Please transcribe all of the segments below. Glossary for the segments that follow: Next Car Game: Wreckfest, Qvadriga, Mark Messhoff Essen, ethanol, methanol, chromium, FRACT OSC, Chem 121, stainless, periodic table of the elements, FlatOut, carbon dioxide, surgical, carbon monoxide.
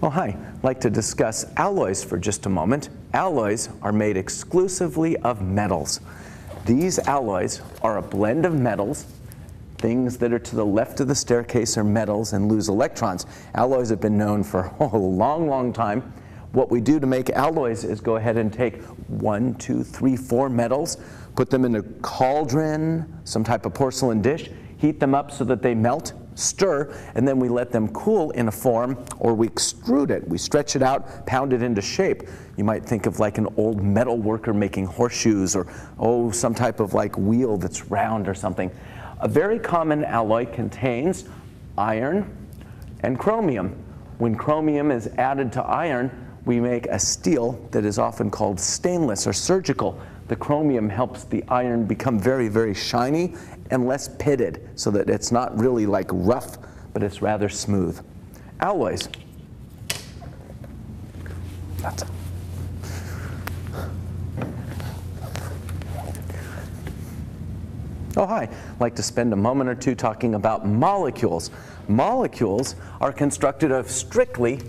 Well, hi, I'd like to discuss alloys for just a moment. Alloys are made exclusively of metals. These alloys are a blend of metals. Things that are to the left of the staircase are metals and lose electrons. Alloys have been known for a long, long time. What we do to make alloys is go ahead and take 4 metals, put them in a cauldron, some type of porcelain dish, heat them up so that they melt, stir, and then we let them cool in a form, or we extrude it. We stretch it out, pound it into shape. You might think of like an old metal worker making horseshoes, or some type of like wheel that's round or something. A very common alloy contains iron and chromium. When chromium is added to iron, we make a steel that is often called stainless or surgical. The chromium helps the iron become very, very shiny and less pitted, so that it's not really like rough, but it's rather smooth. Alloys. That's it. Oh, hi. I'd like to spend a moment or two talking about molecules. Molecules are constructed of strictly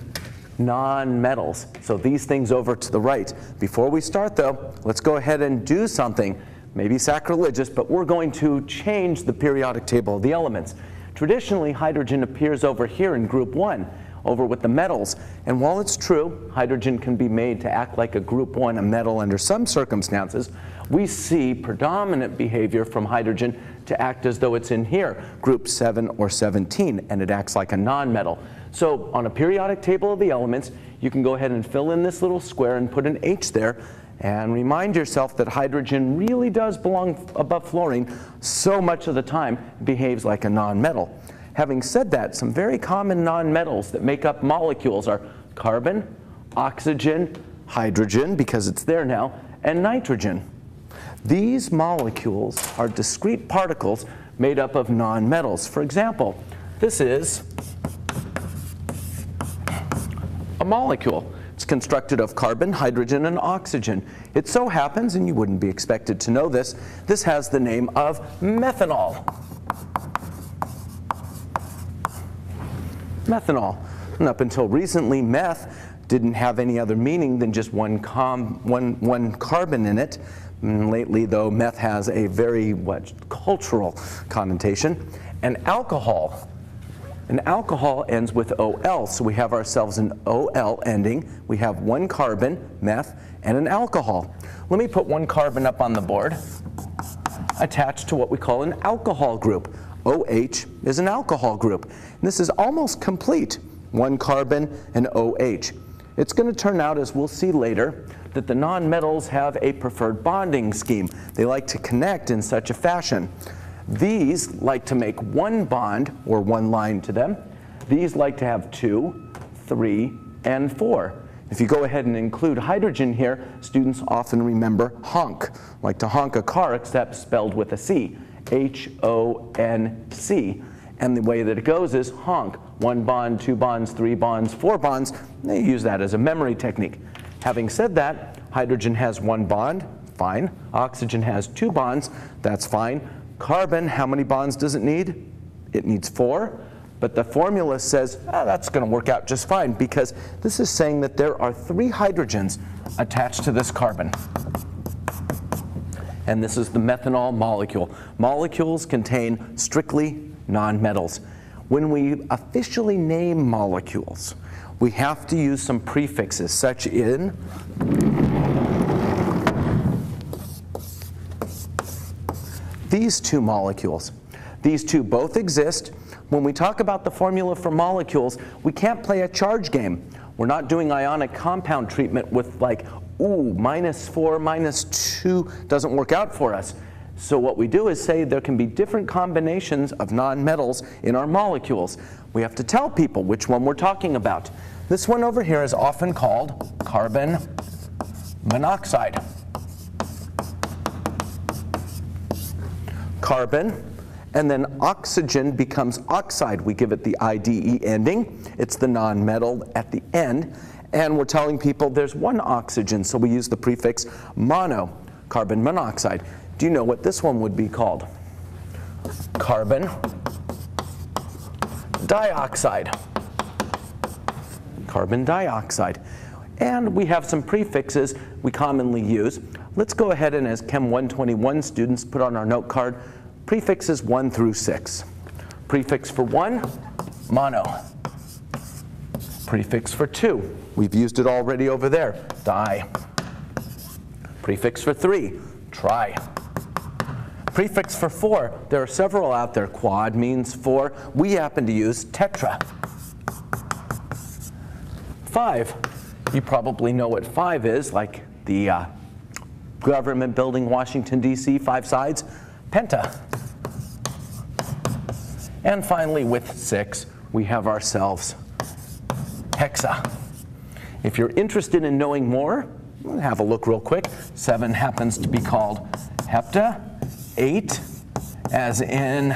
non-metals. So these things over to the right. Before we start, though, let's go ahead and do something. Maybe sacrilegious, but we're going to change the periodic table of the elements. Traditionally, hydrogen appears over here in group 1, over with the metals. And while it's true, hydrogen can be made to act like a group 1, a metal under some circumstances, we see predominant behavior from hydrogen to act as though it's in here, group 7 or 17, and it acts like a non-metal. So on a periodic table of the elements, you can go ahead and fill in this little square and put an H there, and remind yourself that hydrogen really does belong above fluorine. So much of the time it behaves like a non-metal. Having said that, some very common non-metals that make up molecules are carbon, oxygen, hydrogen, because it's there now, and nitrogen. These molecules are discrete particles made up of non-metals. For example, this is a molecule. It's constructed of carbon, hydrogen, and oxygen. It so happens, and you wouldn't be expected to know this, this has the name of methanol. Methanol. And up until recently, meth didn't have any other meaning than just one carbon in it. And lately, though, meth has a very cultural connotation. And alcohol. And alcohol ends with OL, so we have ourselves an OL ending. We have one carbon, meth, and an alcohol. Let me put one carbon up on the board attached to what we call an alcohol group. OH is an alcohol group. And this is almost complete, one carbon and OH. It's going to turn out, as we'll see later, that the non-metals have a preferred bonding scheme. They like to connect in such a fashion. These like to make one bond, or one line to them. These like to have 2, 3, and 4. If you go ahead and include hydrogen here, students often remember honk, like to honk a car, except spelled with a C. H-O-N-C. And the way that it goes is honk. 1 bond, 2 bonds, 3 bonds, 4 bonds. They use that as a memory technique. Having said that, hydrogen has 1 bond, fine. Oxygen has 2 bonds, that's fine. Carbon, how many bonds does it need? It needs 4. But the formula says, oh, that's going to work out just fine, because this is saying that there are 3 hydrogens attached to this carbon. And this is the methanol molecule. Molecules contain strictly non-metals. When we officially name molecules, we have to use some prefixes, such in these 2 molecules. These 2 both exist. When we talk about the formula for molecules, we can't play a charge game. We're not doing ionic compound treatment with like, ooh, -4, -2 doesn't work out for us. So what we do is say there can be different combinations of non-metals in our molecules. We have to tell people which one we're talking about. This one over here is often called carbon monoxide. Carbon, and then oxygen becomes oxide. We give it the IDE ending. It's the non-metal at the end. And we're telling people there's one oxygen, so we use the prefix mono, carbon monoxide. Do you know what this one would be called? Carbon dioxide. carbon dioxide. And we have some prefixes we commonly use. Let's go ahead and, as Chem 121 students, put on our note card prefixes 1 through 6. Prefix for 1, mono. Prefix for 2, we've used it already over there, di. Prefix for 3, tri. Prefix for 4, there are several out there. Quad means 4. We happen to use tetra. 5, you probably know what 5 is, like the government building, Washington, D.C., 5 sides, penta. And finally, with 6, we have ourselves hexa. If you're interested in knowing more, have a look real quick. 7 happens to be called hepta. 8, as in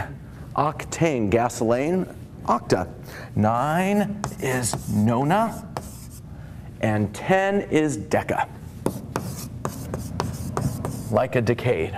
octane, gasoline, octa. 9 is nona, and 10 is deca, like a decade.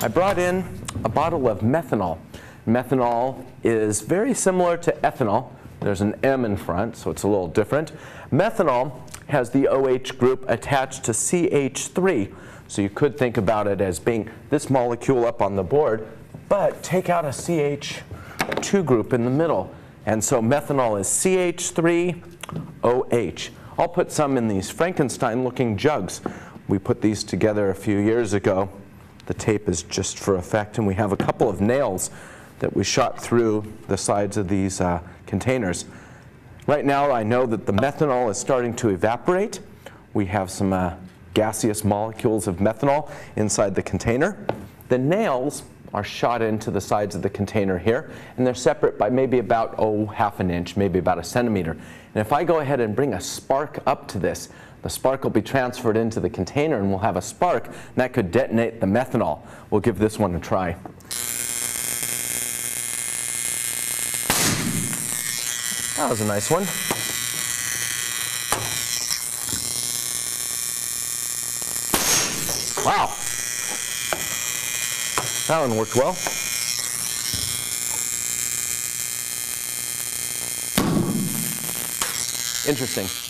I brought in a bottle of methanol. Methanol is very similar to ethanol. There's an M in front, so it's a little different. Methanol has the OH group attached to CH3. So you could think about it as being this molecule up on the board, but take out a CH2 group in the middle. And so methanol is CH3OH. I'll put some in these Frankenstein-looking jugs. We put these together a few years ago. The tape is just for effect, and we have a couple of nails that we shot through the sides of these containers. Right now, I know that the methanol is starting to evaporate. We have some gaseous molecules of methanol inside the container. The nails are shot into the sides of the container here, and they're separate by maybe about, half an inch, maybe about a centimeter. And if I go ahead and bring a spark up to this, the spark will be transferred into the container, and we'll have a spark, and that could detonate the methanol. We'll give this one a try. That was a nice one. Wow, that one worked well. Interesting.